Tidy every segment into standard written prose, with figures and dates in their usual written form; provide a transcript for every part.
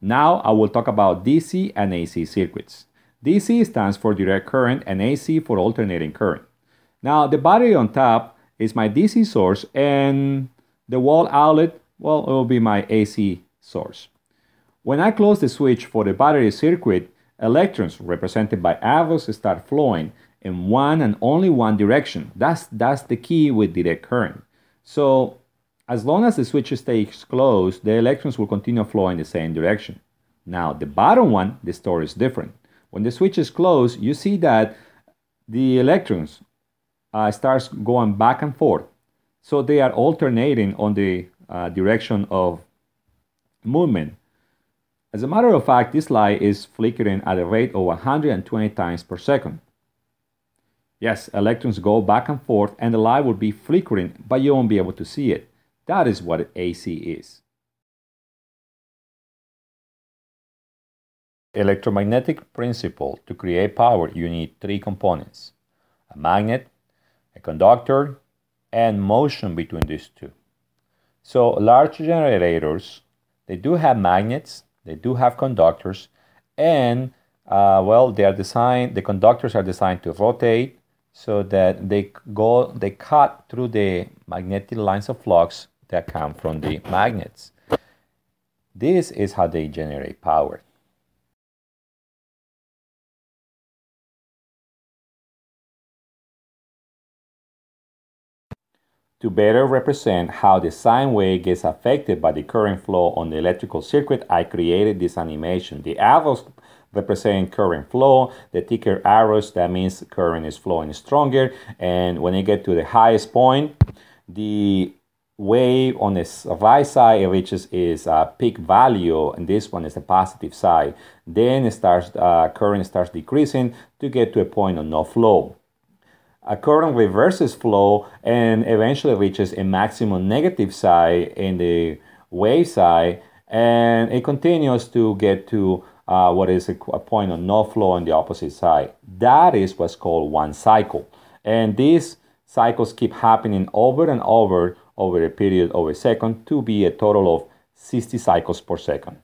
Now I will talk about DC and AC circuits. DC stands for direct current and AC for alternating current. Now the battery on top is my DC source and the wall outlet, well, it will be my AC source. When I close the switch for the battery circuit, electrons represented by avos start flowing in one and only one direction. That's the key with direct current. So as long as the switch stays closed, the electrons will continue flowing the same direction. Now the bottom one, the story is different. When the switch is closed, you see that the electrons starts going back and forth. So they are alternating on the direction of movement. As a matter of fact, this light is flickering at a rate of 120 times per second. Yes, electrons go back and forth and the light will be flickering, but you won't be able to see it. That is what AC is. Electromagnetic principle: to create power you need three components: a magnet, a conductor, and motion between these two. So large generators, they do have magnets, they do have conductors, and the conductors are designed to rotate so that they cut through the magnetic lines of flux that come from the magnets. This is how they generate power. To better represent how the sine wave gets affected by the current flow on the electrical circuit, I created this animation. The arrows represent current flow, the thicker arrows, that means current is flowing stronger, and when you get to the highest point, the wave on the right side, it reaches its peak value, and this one is the positive side. Then it starts, current starts decreasing to get to a point of no flow. A current reverses flow and eventually reaches a maximum negative side in the wave side, and it continues to get to what is a point of no flow on the opposite side. That is what's called one cycle, and these cycles keep happening over and over a period of a second to be a total of 60 cycles per second.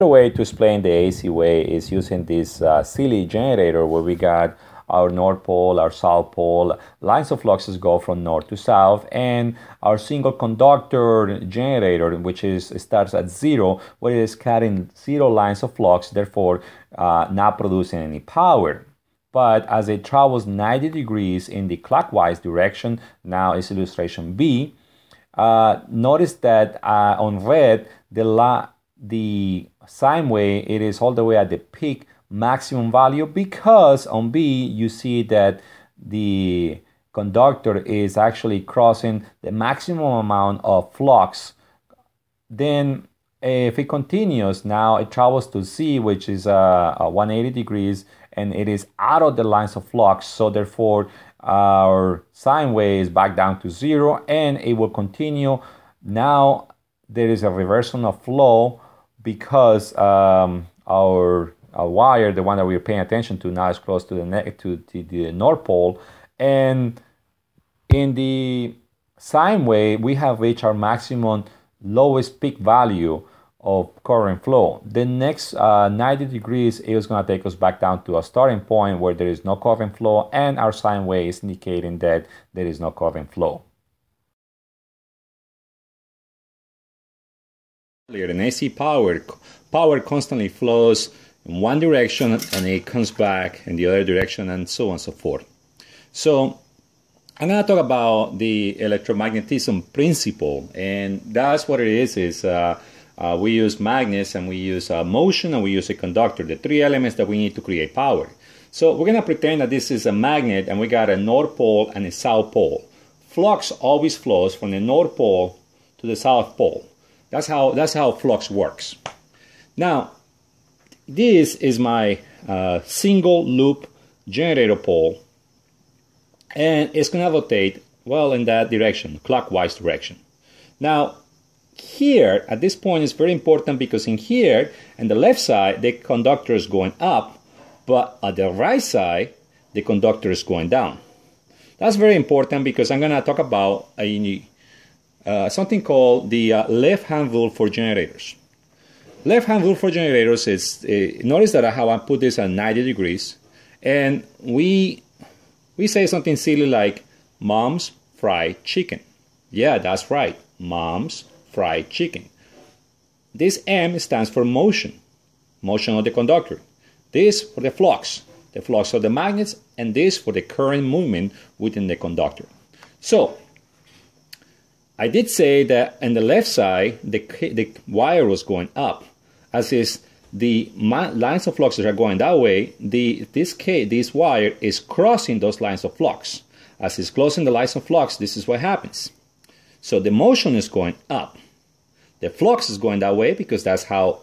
Way to explain the AC wave is using this silly generator where we got our north pole, our south pole, lines of fluxes go from north to south, and our single conductor generator, which starts at zero, where it is cutting zero lines of flux, therefore not producing any power. But as it travels 90 degrees in the clockwise direction, now is illustration B, notice that on red, the sine wave, it is all the way at the peak maximum value, because on B you see that the conductor is actually crossing the maximum amount of flux. Then if it continues, now it travels to C, which is 180 degrees, and it is out of the lines of flux, so therefore our sine wave is back down to zero, and it will continue. Now there is a reversal of flow, because our wire, the one that we're paying attention to now, is close to the North Pole, and in the sine wave we have reached our maximum lowest peak value of current flow. The next 90 degrees is going to take us back down to a starting point where there is no current flow, and our sine wave is indicating that there is no current flow. In AC power constantly flows in one direction and it comes back in the other direction, and so on and so forth. So I'm going to talk about the electromagnetism principle, and that's what it is we use magnets, and we use motion, and we use a conductor, the three elements that we need to create power. So we're going to pretend that this is a magnet and we got a north pole and a south pole. Flux always flows from the north pole to the south pole. That's how flux works. Now, this is my single loop generator pole, and it's gonna rotate, well, in that direction, clockwise direction. Now, here, at this point, is very important, because in here, on the left side, the conductor is going up, but at the right side, the conductor is going down. That's very important, because I'm gonna talk about a something called the left-hand rule for generators. Left-hand rule for generators is, notice that how I put this at 90 degrees, and we say something silly like, mom's fried chicken. Yeah, that's right, mom's fried chicken. This M stands for motion, motion of the conductor. This for the flux of the magnets, and this for the current movement within the conductor. So, I did say that on the left side, the wire was going up. As is, the lines of fluxes are going that way, this wire is crossing those lines of flux. As it's crossing the lines of flux, this is what happens. So the motion is going up. The flux is going that way because that's how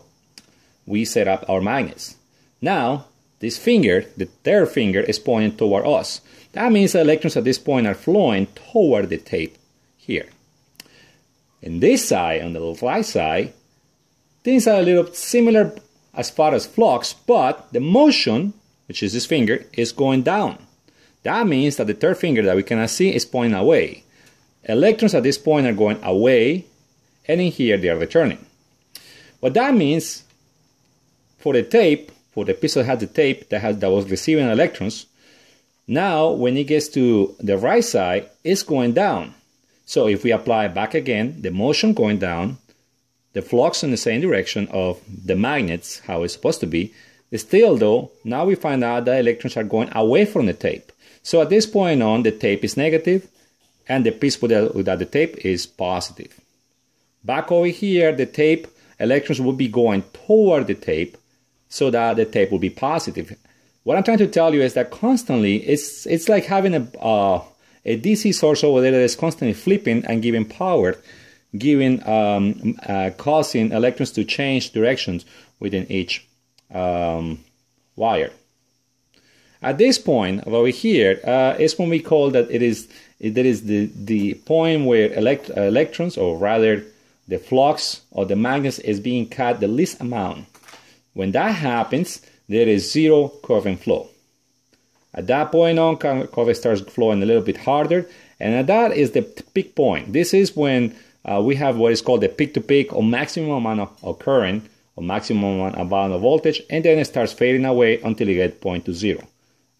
we set up our magnets. Now, this finger, the third finger, is pointing toward us. That means the electrons at this point are flowing toward the tape here. In this side, on the right side, things are a little similar as far as flux, but the motion, which is this finger, is going down. That means that the third finger that we cannot see is pointing away. Electrons at this point are going away, and in here they are returning. What that means for the tape, for the piece that had the tape that was receiving electrons, now when it gets to the right side, it's going down. So if we apply back again, the motion going down, the flux in the same direction of the magnets, how it's supposed to be, still though, now we find out that electrons are going away from the tape. So at this point on, the tape is negative, and the piece without the tape is positive. Back over here, the tape, electrons will be going toward the tape, so that the tape will be positive. What I'm trying to tell you is that constantly, it's like having a DC source over there that is constantly flipping and giving power, causing electrons to change directions within each wire. At this point over here is when we call that there is the point where electrons, or rather the flux of the magnets, is being cut the least amount. When that happens, there is zero current flow. At that point on, current starts flowing a little bit harder, and that is the peak point. This is when we have what is called the peak-to-peak, or maximum amount of current, or maximum amount of voltage, and then it starts fading away until it gets point to zero,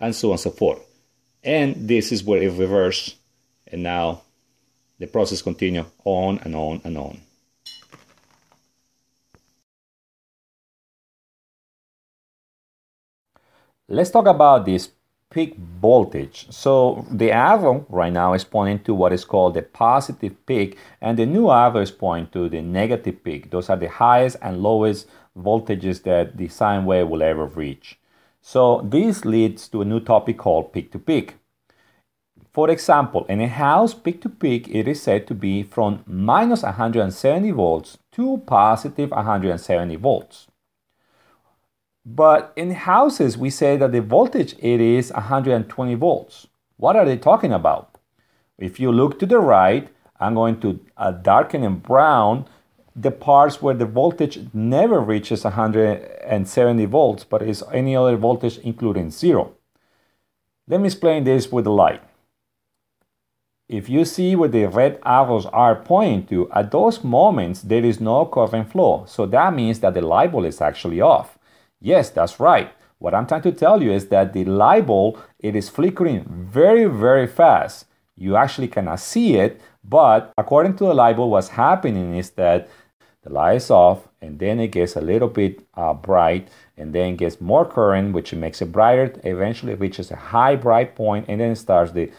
and so on and so forth. And this is where it reverses, and now the process continues on and on and on. Let's talk about this peak voltage. So the arrow right now is pointing to what is called the positive peak, and the new arrow is pointing to the negative peak. Those are the highest and lowest voltages that the sine wave will ever reach. So this leads to a new topic called peak to peak. For example, in a house, peak to peak, it is said to be from minus 170 volts to positive 170 volts. But in houses, we say that the voltage, it is 120 volts. What are they talking about? If you look to the right, I'm going to darken and brown the parts where the voltage never reaches 170 volts, but is any other voltage including zero. Let me explain this with the light. If you see where the red arrows are pointing to, at those moments, there is no current flow. So that means that the light bulb is actually off. Yes, that's right. What I'm trying to tell you is that the light bulb, it is flickering very, very fast. You actually cannot see it, but according to the light bulb, what's happening is that the light is off, and then it gets a little bit bright, and then gets more current, which makes it brighter. Eventually, it reaches a high bright point, and then it starts the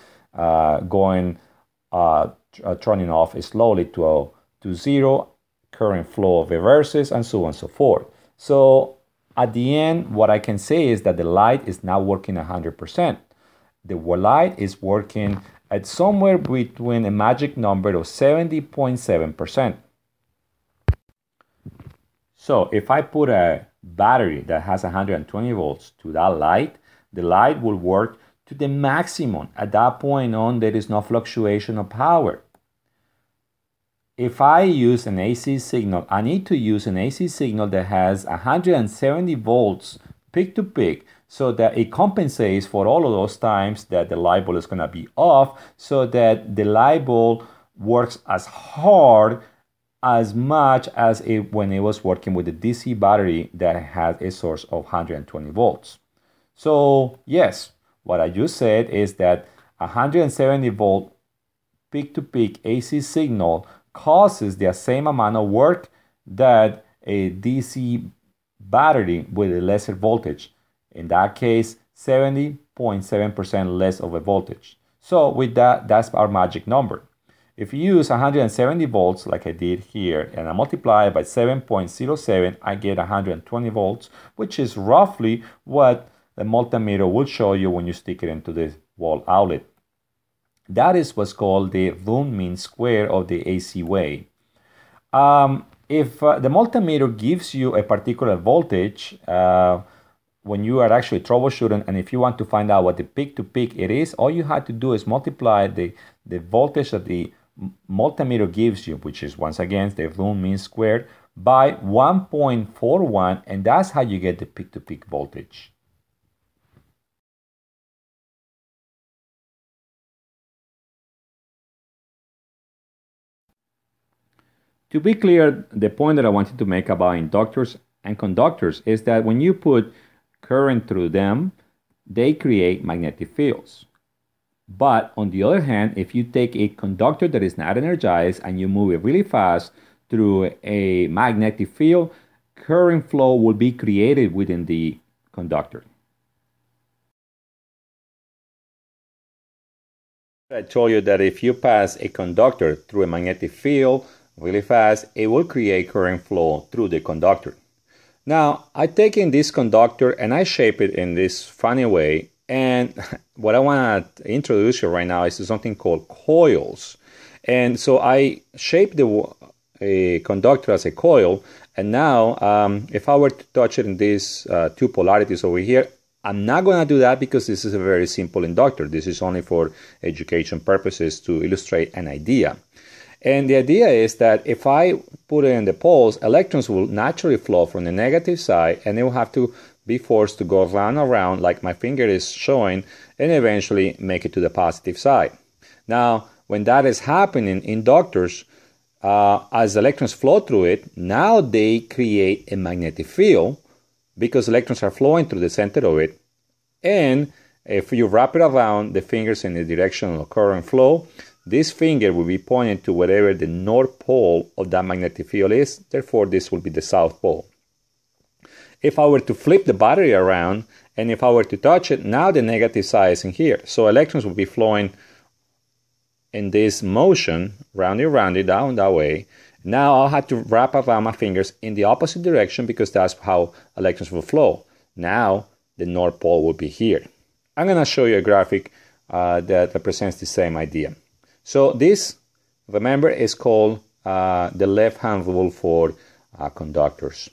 turning off slowly to zero. Current flow reverses, and so on and so forth. So at the end, what I can say is that the light is not working 100%. The light is working at somewhere between a magic number of 70.7%. So if I put a battery that has 120 volts to that light, the light will work to the maximum. At that point on, there is no fluctuation of power. If I use an AC signal, I need to use an AC signal that has 170 volts peak to peak, so that it compensates for all of those times that the light bulb is going to be off, so that the light bulb works as hard as much as it, when it was working with the DC battery that had a source of 120 volts. So yes, what I just said is that 170 volt peak-to-peak AC signal causes the same amount of work that a DC battery with a lesser voltage. In that case, 70.7% less of a voltage. So with that, that's our magic number. If you use 170 volts like I did here and I multiply it by 7.07, I get 120 volts, which is roughly what the multimeter will show you when you stick it into the wall outlet. That is what's called the Bloom mean square of the AC wave. If the multimeter gives you a particular voltage when you are actually troubleshooting, and if you want to find out what the peak-to-peak it is, all you have to do is multiply the voltage that the multimeter gives you, which is once again the Bloom mean squared, by 1.41, and that's how you get the peak-to-peak voltage. To be clear, the point that I wanted to make about inductors and conductors is that when you put current through them, they create magnetic fields. But on the other hand, if you take a conductor that is not energized and you move it really fast through a magnetic field, current flow will be created within the conductor. I told you that if you pass a conductor through a magnetic field really fast, it will create current flow through the conductor. Now, I've taken this conductor and I shape it in this funny way, and what I want to introduce you right now is something called coils. And so I shape the conductor as a coil, and now if I were to touch it in these two polarities over here, I'm not going to do that because this is a very simple inductor. This is only for education purposes to illustrate an idea. And the idea is that if I put it in the poles, electrons will naturally flow from the negative side and they will have to be forced to go round and round like my finger is showing and eventually make it to the positive side. Now, when that is happening, inductors, as electrons flow through it, now they create a magnetic field because electrons are flowing through the center of it. And if you wrap it around the fingers in the direction of current flow, this finger will be pointed to wherever the north pole of that magnetic field is, therefore this will be the south pole. If I were to flip the battery around, and if I were to touch it, now the negative side is in here. So electrons will be flowing in this motion, roundy, down that way. Now I'll have to wrap around my fingers in the opposite direction because that's how electrons will flow. Now the north pole will be here. I'm going to show you a graphic that represents the same idea. So this, remember, is called the left-hand rule for conductors.